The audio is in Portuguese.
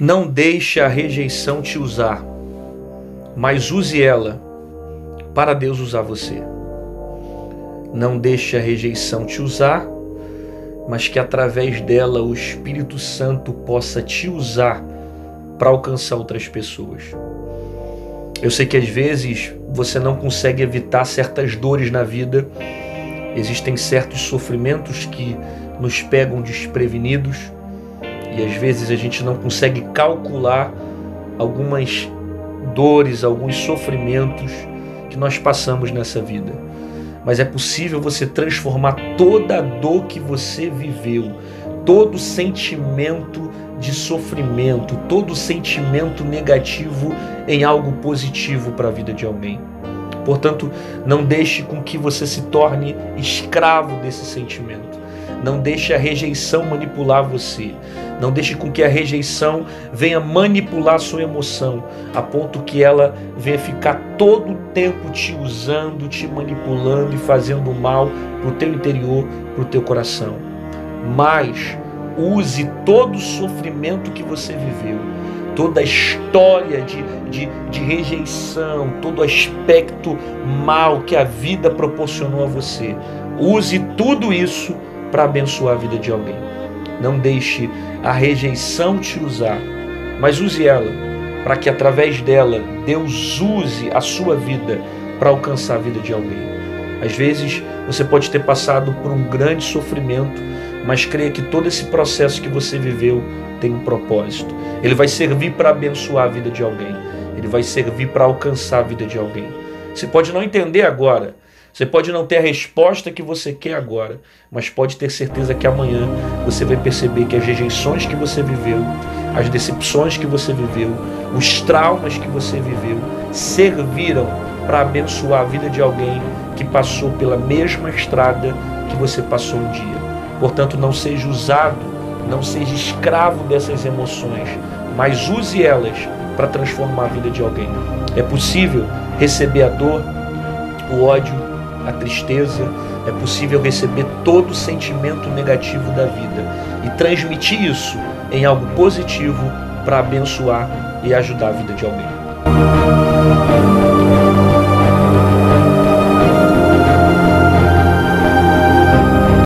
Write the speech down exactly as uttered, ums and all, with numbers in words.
Não deixe a rejeição te usar, mas use ela para Deus usar você. Não deixe a rejeição te usar, mas que através dela o Espírito Santo possa te usar para alcançar outras pessoas. Eu sei que às vezes você não consegue evitar certas dores na vida, existem certos sofrimentos que nos pegam desprevenidos e às vezes a gente não consegue calcular algumas dores, alguns sofrimentos que nós passamos nessa vida. Mas é possível você transformar toda a dor que você viveu, todo sentimento de sofrimento, todo sentimento negativo em algo positivo para a vida de alguém. Portanto, não deixe com que você se torne escravo desse sentimento. Não deixe a rejeição manipular você. Não deixe com que a rejeição venha manipular sua emoção, a ponto que ela venha ficar todo o tempo te usando, te manipulando e fazendo mal para o teu interior, para o teu coração. Mas use todo o sofrimento que você viveu, toda a história de, de, de rejeição, todo o aspecto mal que a vida proporcionou a você. Use tudo isso para abençoar a vida de alguém. Não deixe a rejeição te usar, mas use ela para que através dela Deus use a sua vida para alcançar a vida de alguém. Às vezes você pode ter passado por um grande sofrimento, mas creia que todo esse processo que você viveu tem um propósito. Ele vai servir para abençoar a vida de alguém. Ele vai servir para alcançar a vida de alguém. Você pode não entender agora, você pode não ter a resposta que você quer agora, mas pode ter certeza que amanhã você vai perceber que as rejeições que você viveu, as decepções que você viveu, os traumas que você viveu, serviram para abençoar a vida de alguém que passou pela mesma estrada que você passou um dia. Portanto, não seja usado, não seja escravo dessas emoções, mas use elas para transformar a vida de alguém. É possível receber a dor, o ódio, a tristeza, é possível receber todo o sentimento negativo da vida e transmitir isso em algo positivo para abençoar e ajudar a vida de alguém.